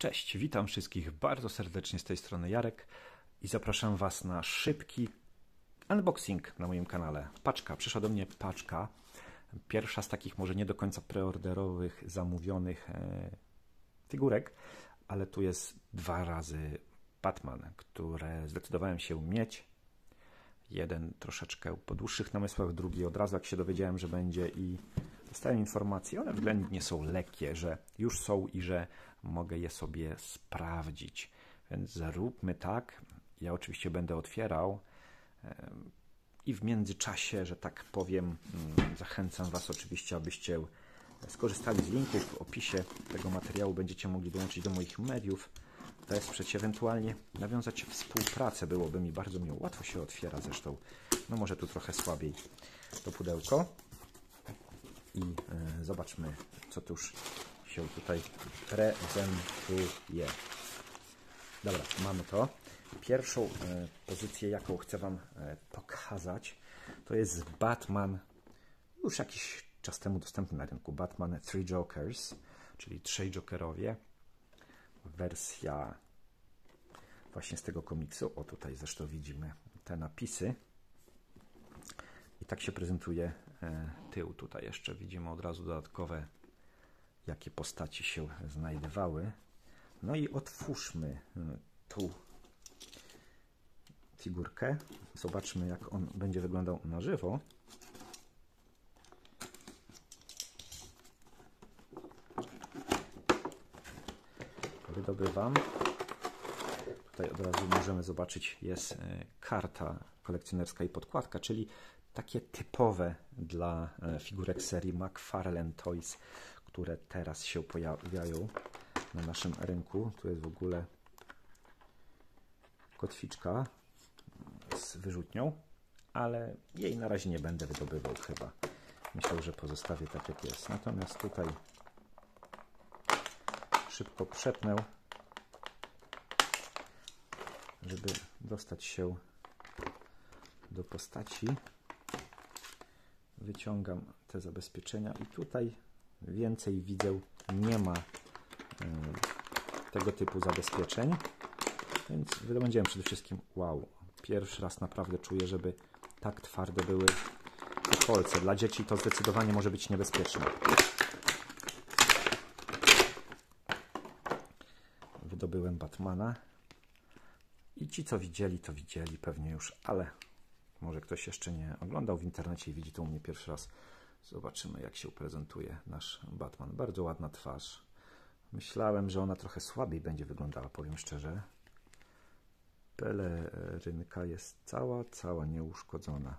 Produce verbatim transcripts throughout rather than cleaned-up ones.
Cześć, witam wszystkich bardzo serdecznie z tej strony Jarek i zapraszam Was na szybki unboxing na moim kanale. Paczka, przyszła do mnie paczka, pierwsza z takich może nie do końca preorderowych, zamówionych e, figurek, ale tu jest dwa razy Batman, które zdecydowałem się mieć. Jeden troszeczkę po dłuższych namysłach, drugi od razu jak się dowiedziałem, że będzie i dostałem informacje, one względnie są lekkie, że już są i że mogę je sobie sprawdzić. Więc zróbmy tak, ja oczywiście będę otwierał i w międzyczasie, że tak powiem, zachęcam Was oczywiście, abyście skorzystali z linków w opisie tego materiału, będziecie mogli dołączyć do moich mediów, wesprzeć, ewentualnie nawiązać współpracę, byłoby mi bardzo miło. Łatwo się otwiera zresztą, no może tu trochę słabiej to pudełko. I y, zobaczmy, co tuż się tutaj prezentuje. Dobra, mamy to. Pierwszą y, pozycję, jaką chcę Wam y, pokazać, to jest Batman, już jakiś czas temu dostępny na rynku, Batman trzy Jokers, czyli trzej Jokerowie. Wersja właśnie z tego komiksu. O, tutaj zresztą widzimy te napisy. I tak się prezentuje tył. Tutaj jeszcze widzimy od razu dodatkowe, jakie postaci się znajdowały. No i otwórzmy tu figurkę. Zobaczmy, jak on będzie wyglądał na żywo. Wydobywam. Tutaj od razu możemy zobaczyć, jest karta kolekcjonerska i podkładka, czyli takie typowe dla figurek serii McFarlane Toys, które teraz się pojawiają na naszym rynku. Tu jest w ogóle kotwiczka z wyrzutnią, ale jej na razie nie będę wydobywał chyba. Myślę, że pozostawię tak, jak jest. Natomiast tutaj szybko przepnę, żeby dostać się do postaci. Wyciągam te zabezpieczenia i tutaj więcej widzę, nie ma y, tego typu zabezpieczeń, więc wydobędziemy przede wszystkim, wow, pierwszy raz naprawdę czuję, żeby tak twarde były kolce. Dla dzieci to zdecydowanie może być niebezpieczne. Wydobyłem Batmana i ci, co widzieli, to widzieli pewnie już, ale może ktoś jeszcze nie oglądał w internecie i widzi to u mnie pierwszy raz. Zobaczymy, jak się prezentuje nasz Batman. Bardzo ładna twarz. Myślałem, że ona trochę słabiej będzie wyglądała, powiem szczerze. Pelerynka jest cała, cała nieuszkodzona.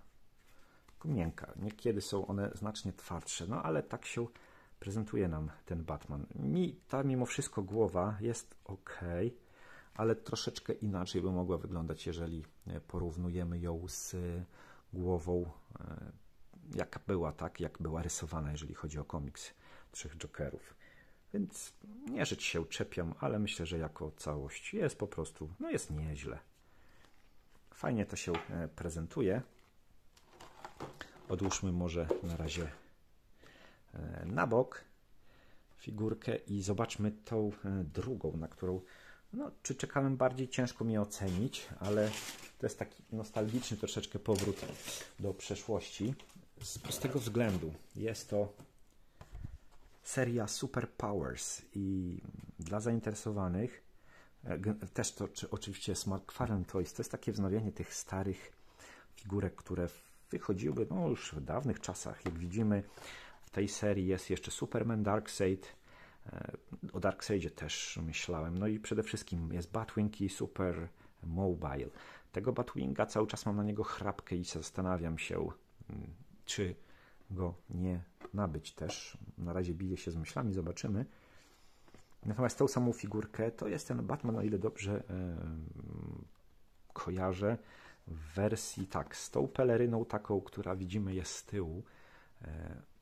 Tylko miękka. Niekiedy są one znacznie twardsze, no ale tak się prezentuje nam ten Batman. Mi ta mimo wszystko głowa jest ok, ale troszeczkę inaczej by mogła wyglądać, jeżeli porównujemy ją z głową, jaka była, tak, jak była rysowana, jeżeli chodzi o komiks trzech Jokerów. Więc nie, że ci się czepiam, ale myślę, że jako całość jest po prostu, no jest nieźle. Fajnie to się prezentuje. Odłóżmy może na razie na bok figurkę i zobaczmy tą drugą, na którą, no, czy czekałem bardziej, ciężko mi ocenić, ale to jest taki nostalgiczny troszeczkę powrót do przeszłości z prostego względu. Jest to seria Super Powers i dla zainteresowanych też to czy, oczywiście jest McFarlane Toys. To jest takie wznowienie tych starych figurek, które wychodziły no, już w dawnych czasach. Jak widzimy, w tej serii jest jeszcze Superman, Darkseid. O Darkseidzie też myślałem. No i przede wszystkim jest Batwing i Super Mobile. Tego Batwinga cały czas mam na niego chrapkę i zastanawiam się, czy go nie nabyć też. Na razie biję się z myślami, zobaczymy. Natomiast tą samą figurkę to jest ten Batman, o ile dobrze yy, kojarzę, w wersji tak, z tą peleryną taką, która widzimy jest z tyłu. Yy,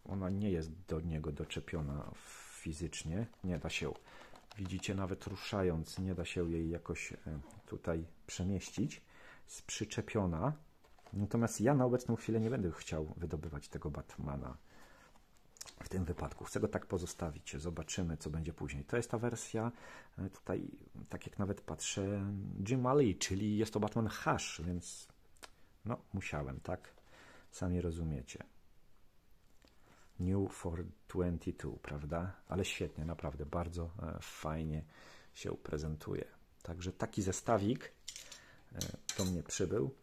Ona nie jest do niego doczepiona fizycznie, nie da się, widzicie, nawet ruszając, nie da się jej jakoś tutaj przemieścić, jest przyczepiona. Natomiast ja na obecną chwilę nie będę chciał wydobywać tego Batmana. w tym wypadku. Chcę go tak pozostawić. Zobaczymy, co będzie później. To jest ta wersja, tutaj, tak jak nawet patrzę, Jim Lee, czyli jest to Batman Hush, więc no, musiałem, tak? Sami rozumiecie. New cztery dwadzieścia dwa, prawda? Ale świetnie, naprawdę, bardzo fajnie się prezentuje. Także taki zestawik do mnie przybył.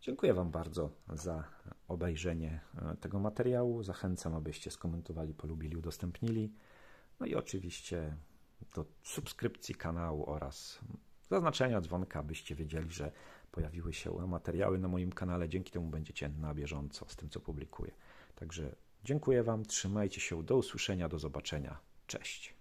Dziękuję Wam bardzo za obejrzenie tego materiału. Zachęcam, abyście skomentowali, polubili, udostępnili. No i oczywiście do subskrypcji kanału oraz zaznaczenia dzwonka, abyście wiedzieli, że pojawiły się materiały na moim kanale. Dzięki temu będziecie na bieżąco z tym, co publikuję. Także dziękuję Wam, trzymajcie się, do usłyszenia, do zobaczenia. Cześć!